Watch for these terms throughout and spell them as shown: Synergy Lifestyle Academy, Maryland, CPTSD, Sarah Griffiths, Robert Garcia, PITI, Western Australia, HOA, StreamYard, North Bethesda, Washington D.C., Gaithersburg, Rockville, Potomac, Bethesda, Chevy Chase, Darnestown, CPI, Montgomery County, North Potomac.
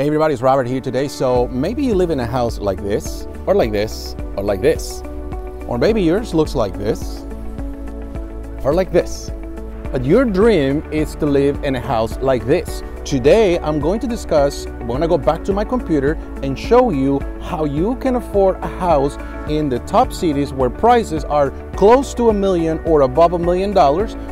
Hey everybody, it's Robert here today. So maybe you live in a house like this, or like this, or like this. Or maybe yours looks like this, or like this. But your dream is to live in a house like this. Today, I'm going to go back to my computer and show you how you can afford a house in the top cities where prices are close to $1 million or above $1 million.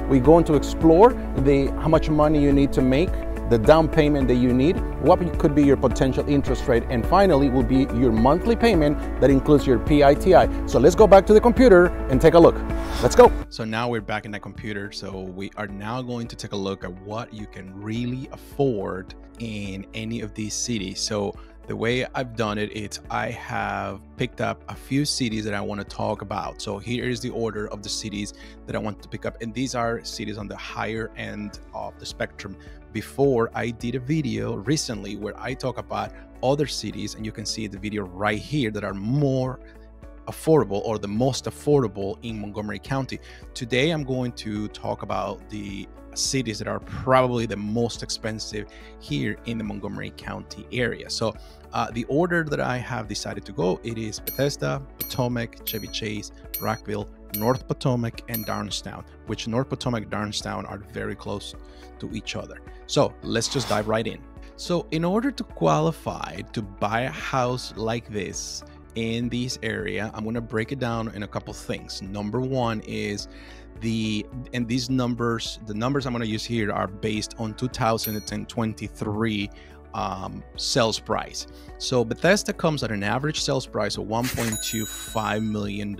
We're going to explore how much money you need to make, the down payment that you need, what could be your potential interest rate, and finally will be your monthly payment that includes your PITI. So let's go back to the computer and take a look. Let's go. So now we're back in the computer. So we are now going to take a look at what you can really afford in any of these cities. So the way I've done it is I have picked up a few cities that I want to talk about. So here is the order of the cities that I want to pick up. And these are cities on the higher end of the spectrum. Before, I did a video recently where I talk about other cities, and you can see the video right here that are more affordable or the most affordable in Montgomery County. Today, I'm going to talk about the cities that are probably the most expensive here in the Montgomery County area. So the order that I have decided to go, it is Bethesda, Potomac, Chevy Chase, Rockville, North Potomac, and Darnestown, which North Potomac and Darnestown are very close to each other. So let's just dive right in. So in order to qualify to buy a house like this, in this area, I'm going to break it down in a couple things. Number one is the numbers I'm going to use here are based on 2023 sales price. So Bethesda comes at an average sales price of $1.25 million.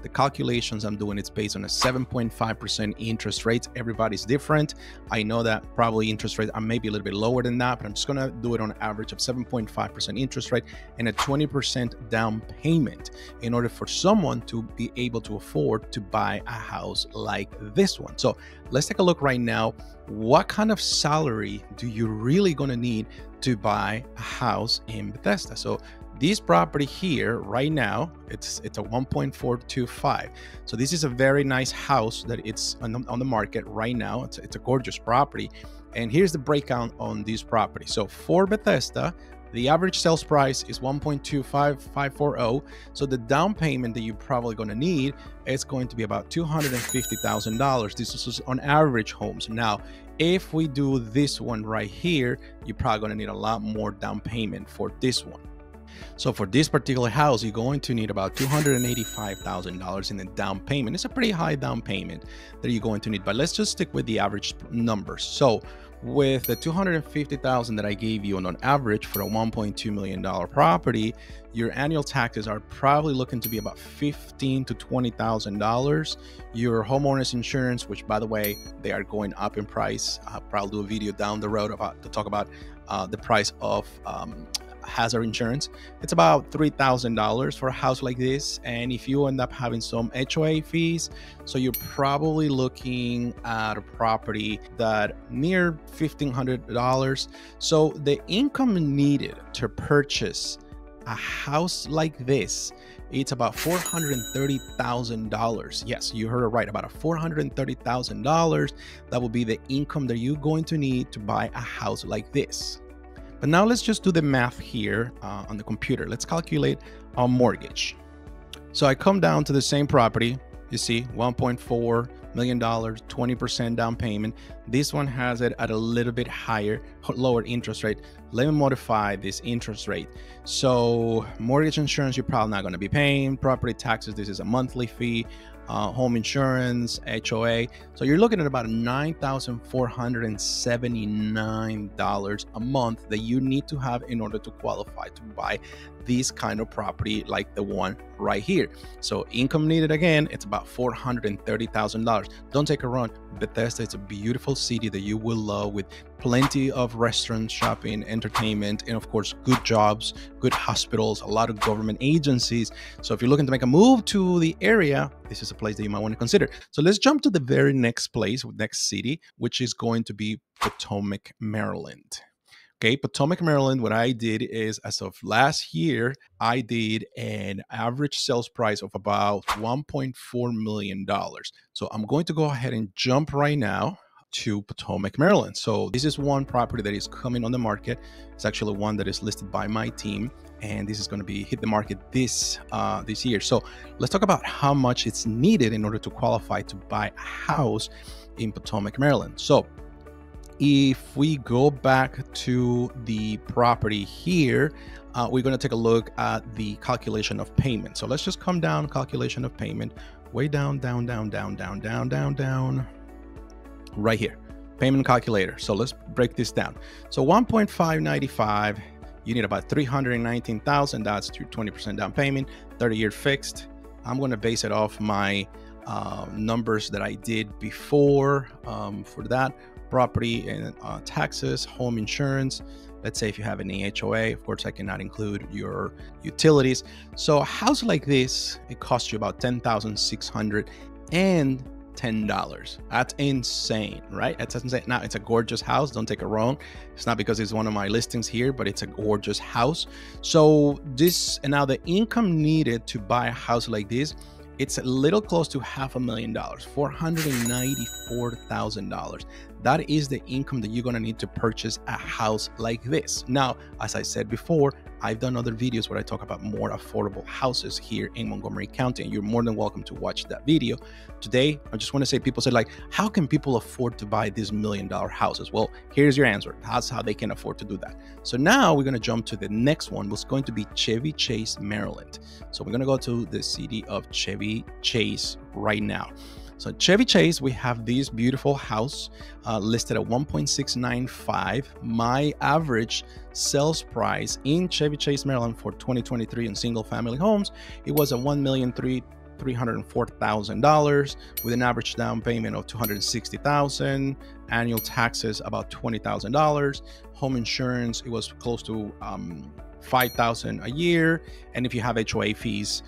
The calculations I'm doing, it's based on a 7.5% interest rate. Everybody's different. I know that probably interest rates are maybe a little bit lower than that, but I'm just going to do it on average of 7.5% interest rate and a 20% down payment in order for someone to be able to afford to buy a house like this one. So let's take a look right now. What kind of salary do you really going to need to buy a house in Bethesda? So this property here right now, it's a 1.425. So this is a very nice house that it's on the market right now. It's a gorgeous property. And here's the breakdown on this property. So for Bethesda, the average sales price is 1.25540. So the down payment that you're probably going to need is going to be about $250,000. This is on average homes. Now, if we do this one right here, you're probably going to need a lot more down payment for this one. So for this particular house, you're going to need about $285,000 in the down payment. It's a pretty high down payment that you're going to need, but let's just stick with the average numbers. So with the $250,000 that I gave you on average for a $1.2 million property, your annual taxes are probably looking to be about $15,000 to $20,000. Your homeowner's insurance, which by the way, they are going up in price. I'll probably do a video down the road to talk about the price of hazard insurance. It's about $3,000 for a house like this, and if you end up having some HOA fees, so you're probably looking at a property that near $1,500. So the income needed to purchase a house like this, it's about $430,000. Yes, you heard it right, about $430,000. That will be the income that you're going to need to buy a house like this. But now let's just do the math here on the computer. Let's calculate our mortgage. So I come down to the same property. You see, $1.4 million, 20% down payment. This one has it at a little bit lower interest rate. Let me modify this interest rate. So mortgage insurance, you're probably not going to be paying. Property taxes, this is a monthly fee. Home insurance, HOA. So you're looking at about $9,479 a month that you need to have in order to qualify to buy this kind of property like the one right here. So income needed, again, it's about $430,000. Don't take a run. Bethesda is a beautiful city that you will love, with plenty of restaurants, shopping, entertainment, and of course, good jobs, good hospitals, a lot of government agencies. So if you're looking to make a move to the area, this is a place that you might want to consider. So let's jump to the very next place, next city, which is going to be Potomac, Maryland. Okay, Potomac, Maryland, what I did is, as of last year, I did an average sales price of about $1.4 million. So I'm going to go ahead and jump right now to Potomac, Maryland. So this is one property that is coming on the market. It's actually one that is listed by my team, and this is going to be hit the market this year. So let's talk about how much it's needed in order to qualify to buy a house in Potomac, Maryland. So if we go back to the property here, we're going to take a look at the calculation of payment. So let's just come down, calculation of payment, way down, right here, payment calculator. So let's break this down. So 1.595, you need about $319,000. That's your 20% down payment, 30-year fixed. I'm going to base it off my numbers that I did before for that property, and taxes, home insurance. Let's say if you have any HOA, of course I cannot include your utilities. So a house like this, it costs you about $10,610. That's insane, right? That's insane. Now, it's a gorgeous house, don't take it wrong. It's not because it's one of my listings here, but it's a gorgeous house. So this, and now the income needed to buy a house like this, it's a little close to $500,000, $494,000. That is the income that you're gonna need to purchase a house like this. Now, as I said before, I've done other videos where I talk about more affordable houses here in Montgomery County, and you're more than welcome to watch that video. Today, I just wanna say, people said like, how can people afford to buy these $1 million houses? Well, here's your answer. That's how they can afford to do that. So now we're gonna jump to the next one, which is going to be Chevy Chase, Maryland. So we're gonna go to the city of Chevy Chase right now. So Chevy Chase, we have this beautiful house listed at 1.695. My average sales price in Chevy Chase, Maryland for 2023 in single family homes, it was at $1,304,000 with an average down payment of $260,000, annual taxes about $20,000, home insurance, it was close to $5,000 a year. And if you have HOA fees,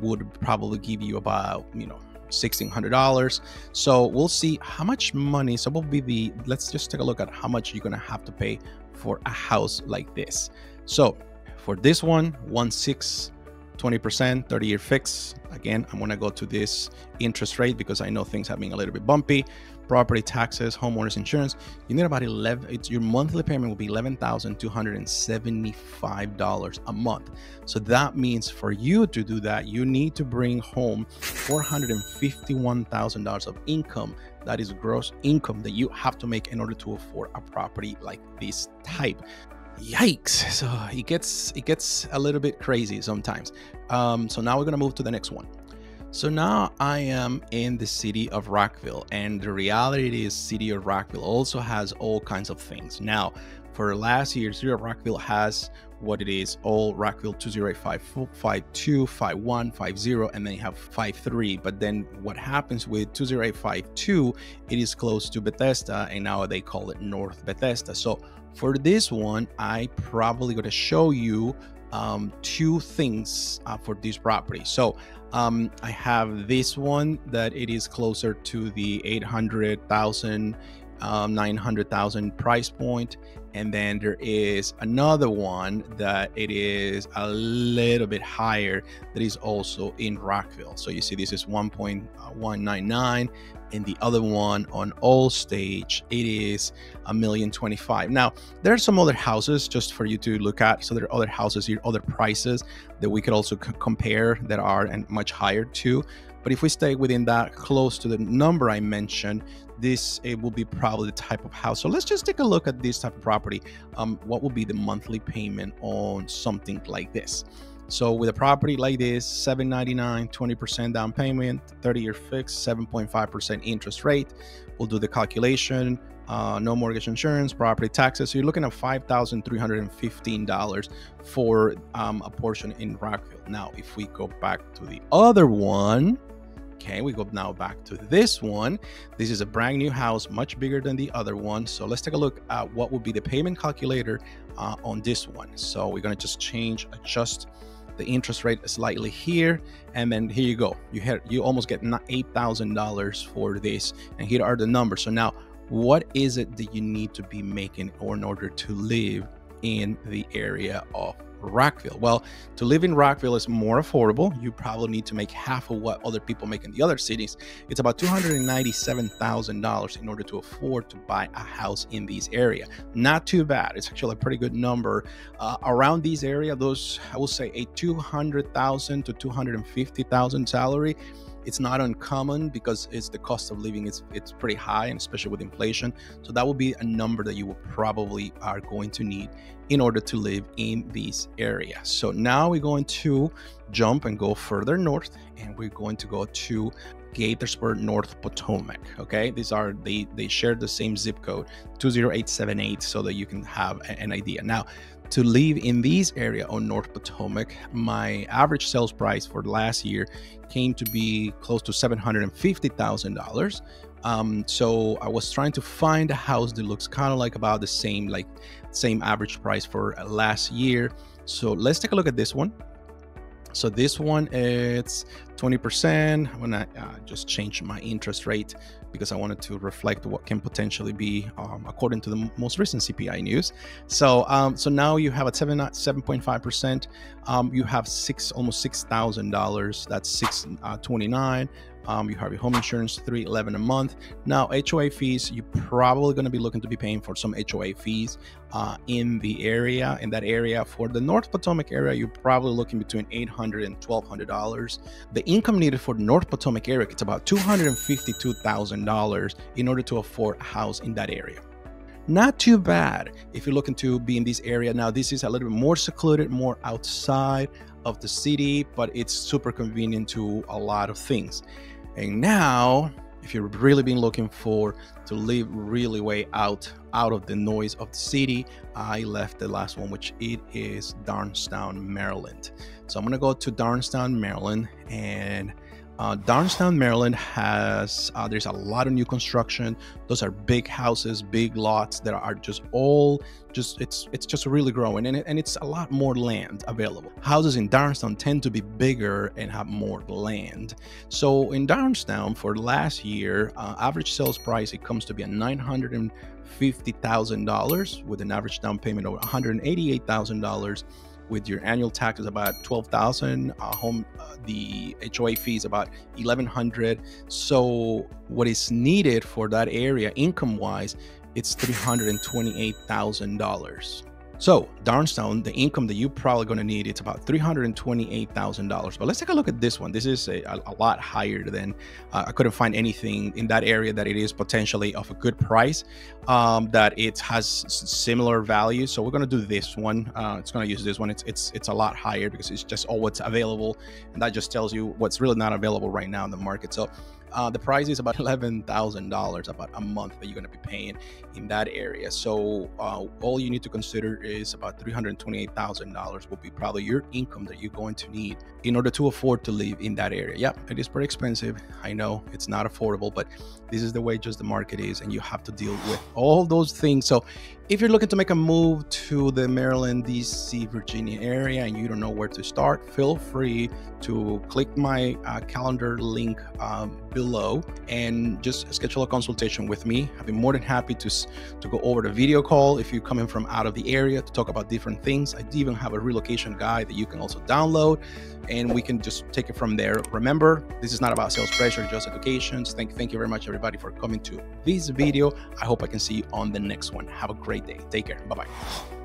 would probably give you about, you know, $1,600. So we'll see how much money. So will be the, let's just take a look at how much you're gonna have to pay for a house like this. So for this one, 1.6, 20%, 30-year fix. Again, I'm gonna go to this interest rate because I know things have been a little bit bumpy. Property taxes, homeowners insurance. You need about your monthly payment will be $11,275 a month. So that means for you to do that, you need to bring home $451,000 of income. That is gross income that you have to make in order to afford a property like this type. Yikes. So it gets a little bit crazy sometimes. So now we're gonna move to the next one. So now I am in the city of Rockville, and the reality is city of Rockville also has all kinds of things. Now, for last year, city of Rockville has what it is, all Rockville 20852, 51, 50, and then you have 53. But then what happens with 20852, it is close to Bethesda, and now they call it North Bethesda. So for this one, I probably gonna show you two things for this property. So I have this one that it is closer to the 800,000, 900,000 price point. And then there is another one that it is a little bit higher that is also in Rockville. So you see, this is 1.199, and the other one on All Stage, it is $1,025,000. Now, there are some other houses just for you to look at. So there are other houses here, other prices that we could also compare that are much higher too. But if we stay within that close to the number I mentioned, it will be probably the type of house. So let's just take a look at this type of property. What will be the monthly payment on something like this? So with a property like this, $799, 20% down payment, 30-year fixed, 7.5% interest rate. We'll do the calculation. No mortgage insurance, property taxes. So you're looking at $5,315 for a portion in Rockville. Now, if we go back to the other one, okay, we go now back to this one. This is a brand new house, much bigger than the other one. So let's take a look at what would be the payment calculator on this one. So we're gonna just adjust the interest rate slightly here. And then here you go. You almost get $8,000 for this. And here are the numbers. So now, what is it that you need to be making in order to live in the area of Rockville. Well, to live in Rockville is more affordable. You probably need to make half of what other people make in the other cities. It's about $297,000 in order to afford to buy a house in this area. Not too bad. It's actually a pretty good number. Around these area, those, I will say a $200,000 to $250,000 salary. It's not uncommon because it's the cost of living. It's pretty high, and especially with inflation. So that will be a number that you will probably are going to need in order to live in this area. So now we're going to jump and go further north, and we're going to go to Gaithersburg, North Potomac. Okay, these are they share the same zip code, 20878, so that you can have an idea. Now, to live in this area on North Potomac, my average sales price for last year came to be close to $750,000. So I was trying to find a house that looks kind of like about the same, like same average price for last year. So let's take a look at this one. So this one, it's 20%. I'm gonna just change my interest rate because I wanted to reflect what can potentially be according to the most recent CPI news. So so now you have at 7.5%. You have almost $6,000. That's 629. You have your home insurance, $311 a month. Now HOA fees, you're probably going to be looking to be paying for some HOA fees in the area. In that area, for the North Potomac area, you're probably looking between $800 and $1,200. The income needed for the North Potomac area, it's about $252,000 in order to afford a house in that area. Not too bad if you're looking to be in this area. Now, this is a little bit more secluded, more outside of the city, but it's super convenient to a lot of things. And now, if you've really been looking for to live really way out of the noise of the city, I left the last one, which it is Darnestown, Maryland. So I'm gonna go to Darnestown, Maryland, and Darnestown, Maryland has, there's a lot of new construction. Those are big houses, big lots that are just all just, it's just really growing, and it's a lot more land available. Houses in Darnestown tend to be bigger and have more land. So in Darnestown for last year, average sales price, it comes to be a $950,000 with an average down payment of $188,000. With your annual taxes about $12,000, the HOA fees about $1,100. So what is needed for that area income-wise, it's $328,000. So Darnestown, the income that you're probably going to need, it's about $328,000. But let's take a look at this one. This is a lot higher than I couldn't find anything in that area that it is potentially of a good price, that it has similar value. So we're going to do this one. It's going to use this one. It's a lot higher because it's just all what's available, and that just tells you what's really not available right now in the market. So the price is about $11,000 about a month that you're going to be paying in that area. So all you need to consider is about $328,000 will be probably your income that you're going to need in order to afford to live in that area. Yeah, it is pretty expensive. I know it's not affordable, but this is the way just the market is, and you have to deal with all those things. So if you're looking to make a move to the Maryland, DC, Virginia area, and you don't know where to start, feel free to click my calendar link below and just schedule a consultation with me. I'd be more than happy to go over the video call if you're coming from out of the area to talk about different things. I even have a relocation guide that you can also download, and we can just take it from there. Remember, this is not about sales pressure, just education. So thank you very much, everybody, for coming to this video. I hope I can see you on the next one. Have a great day. Take care. Bye-bye.